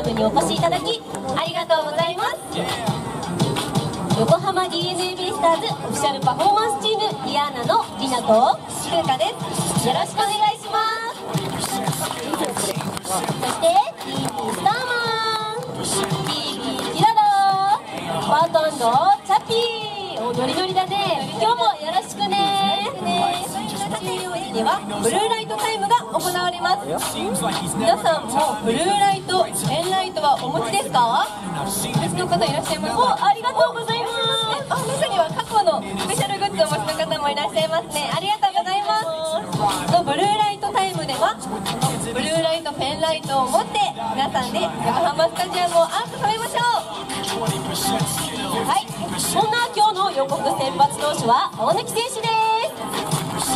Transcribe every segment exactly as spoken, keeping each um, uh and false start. ラブにお越しいただきありがとうございます。横浜 ディーエヌエー ベイスターズオフィシャルパフォーマンスチームリアーナのりなとふうかです。よろしくお願いします。そして ティービー スターマン ティービー キララパート&チャッピーおノリノリだね。今日もよろしくね。ではブルーライトタイムが行われます。皆さんもブルーライト、ペンライトはお持ちですか？別の方いらっしゃいます。お、ありがとうございます。あ、中には過去のスペシャルグッズをお持ちの方もいらっしゃいますね。ありがとうございます。のブルーライトタイムではブルーライト、ペンライトを持って皆さんで横浜スタジアムをアートされましょう。はい、そんな今日の予告先発投手は大貫選手です。ブ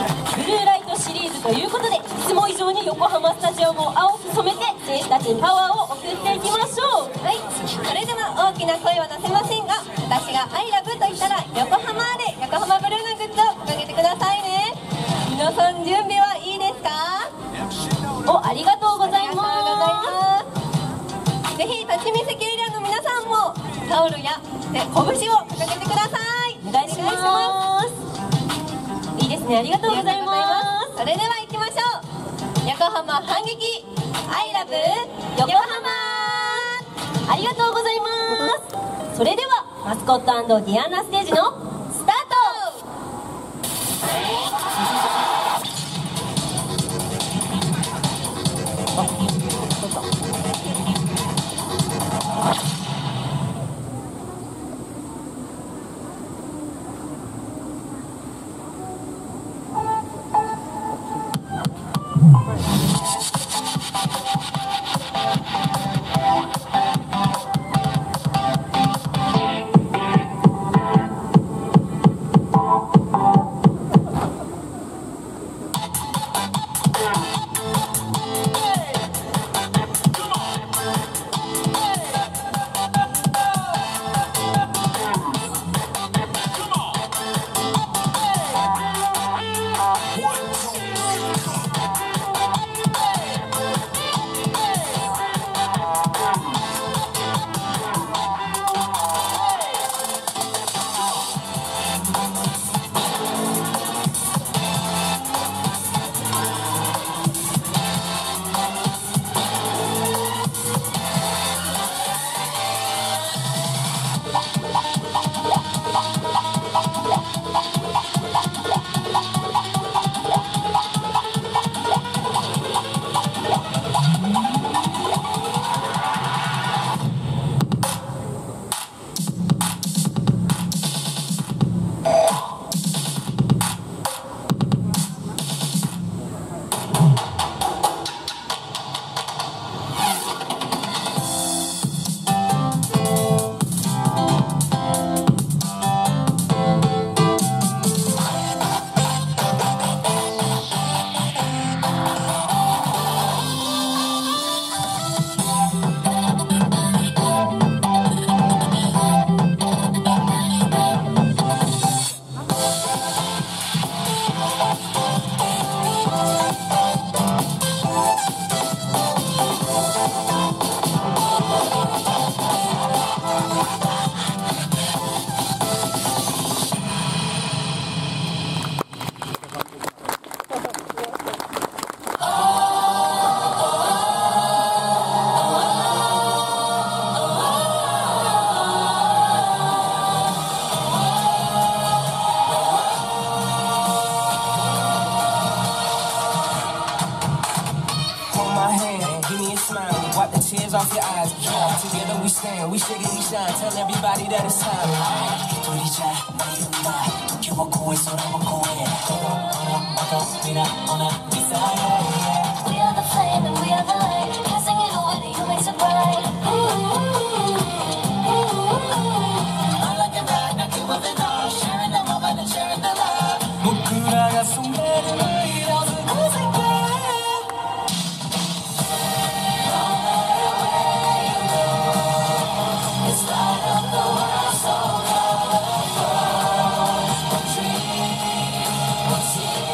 ルーライトシリーズということで、いつも以上に横浜スタジアムを青く染めて選手たちにパワーを送っていきましょう。はい、それでは大きな声は出せませんが、私が「アイラブ」と言ったら横浜で横浜ブルーなグッズを掲げてくださいね。皆さん準備はいいですか？お、ありがとうございます。ぜひ立ち見席エリアの皆さんもタオルや拳を掲げてください。お願いします。いいですね、ありがとうございます。それでは行きましょう。横浜反撃アイラブ横浜、ありがとうございます。それではマスコット&ディアーナステージのスタート。Tears off your eyes, together we stand, we shake and we shine, tell everybody that it's time. We are the flame and we are the light, passing it away, you make it bright. I like it right, I keep with it all, sharing the moment and sharing the love. 僕らが染める未来の風景。We'll be right back.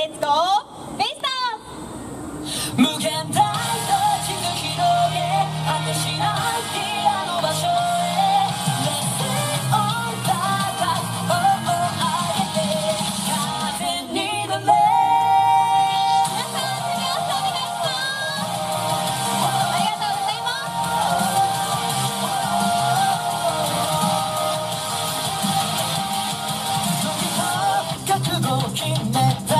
レッツゴーベイスターズ。無限大の地図広げ、果てしないティアの場所へ、目線を高く上げて風に乗れ。皆さん手拍子お願いします。ありがとうございます。飛び込む覚悟を決めた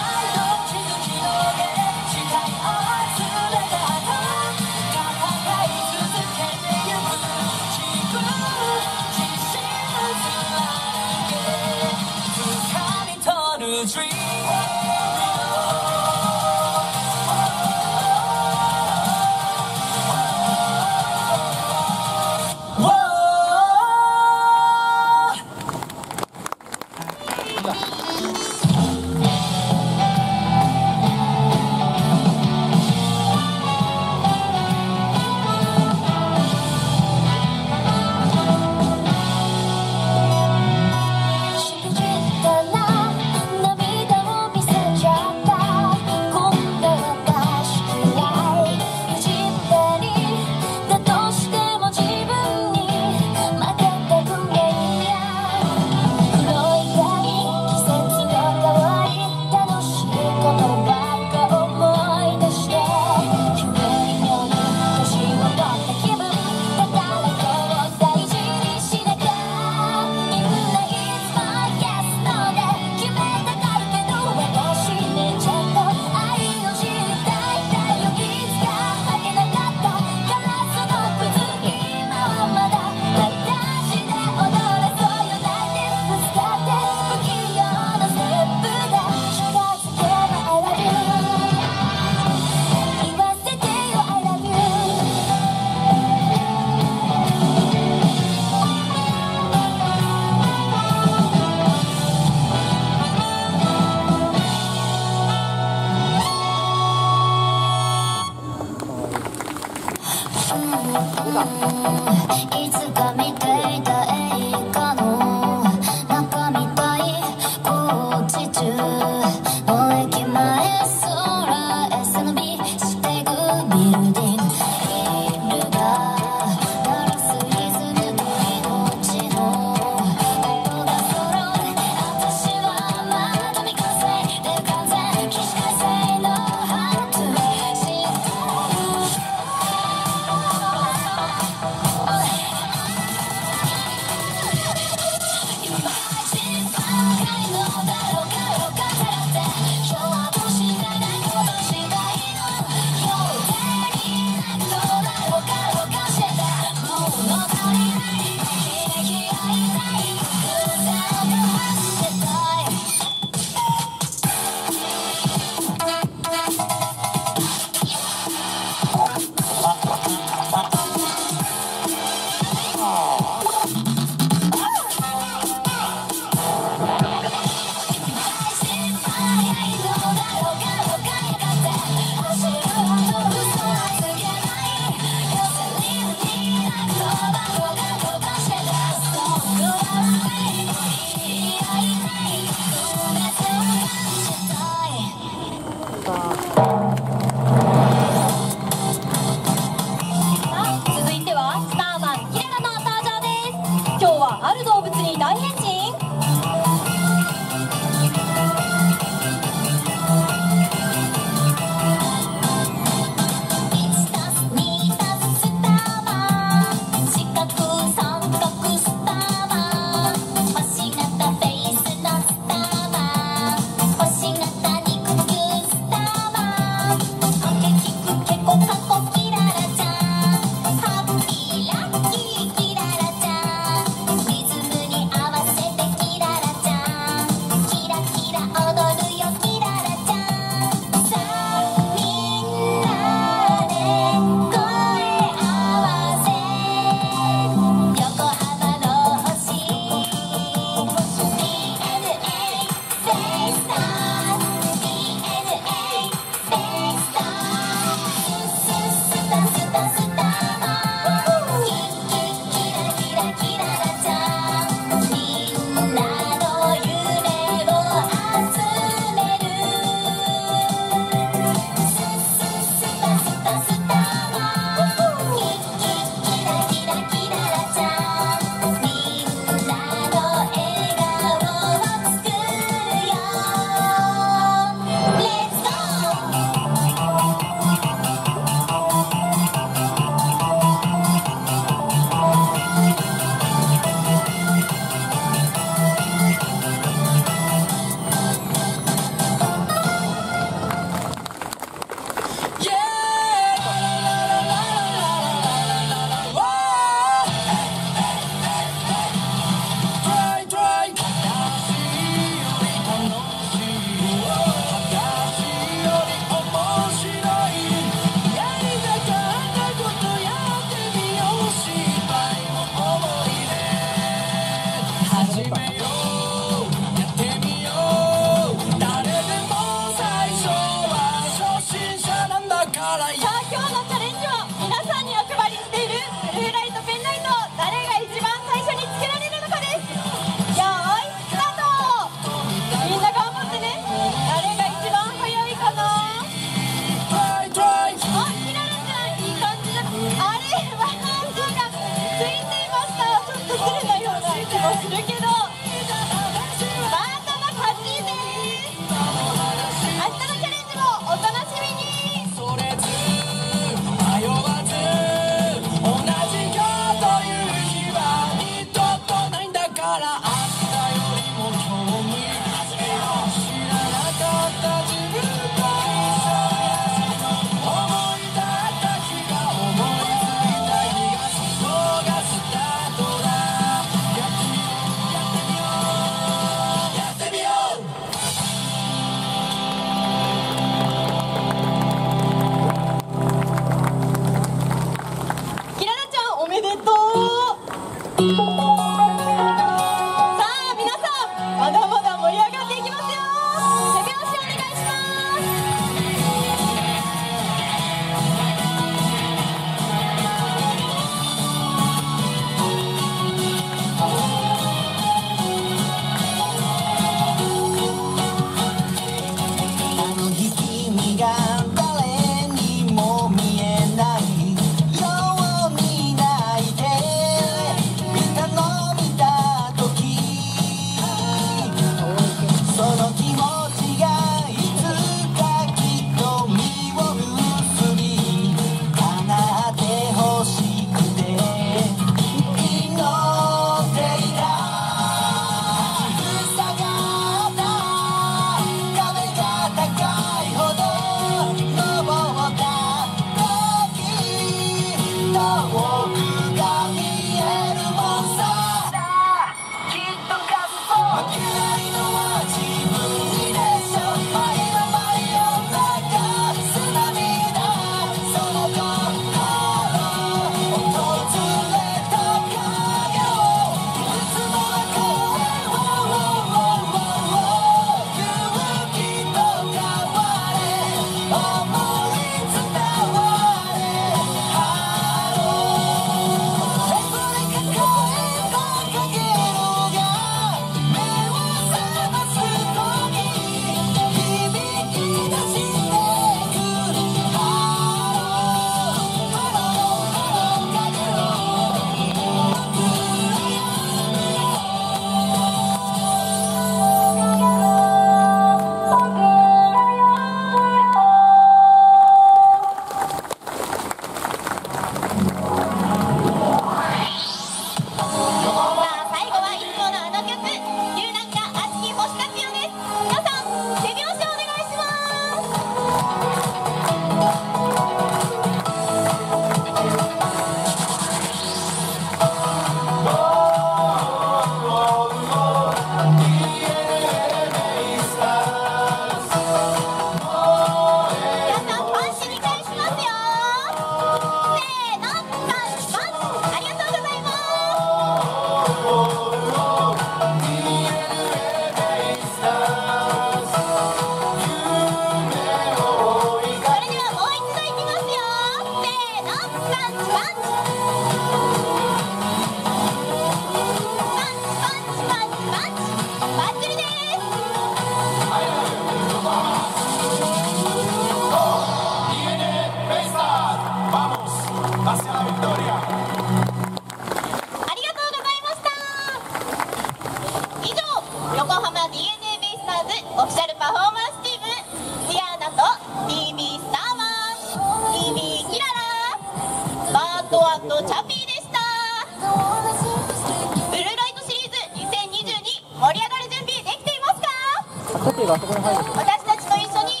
私たちと一緒に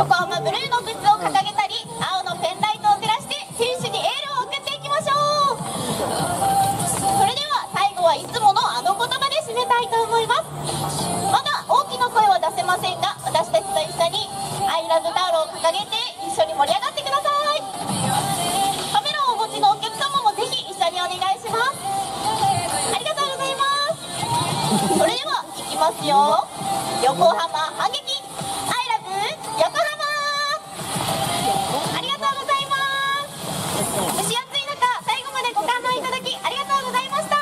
横浜ブルーのグッズを掲げたり、青のペンライトを照らして選手にエールを送っていきましょう。それでは最後はいつものあの言葉で締めたいと思います。まだ大きな声は出せませんが、私たちと一緒にアイラブタオルを掲げて一緒に盛り上がってください。カメラをお持ちのお客様もぜひ一緒にお願いします。ありがとうございます。それでは行きますよ。横浜反撃アイラブ横浜。ありがとうございます。蒸し暑い中、最後までご観覧いただきありがとうございました。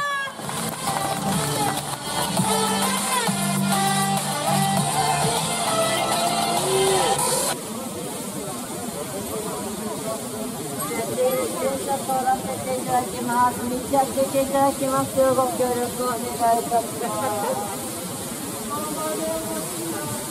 道開けていただきます。ご協力お願いいたします。Thank you.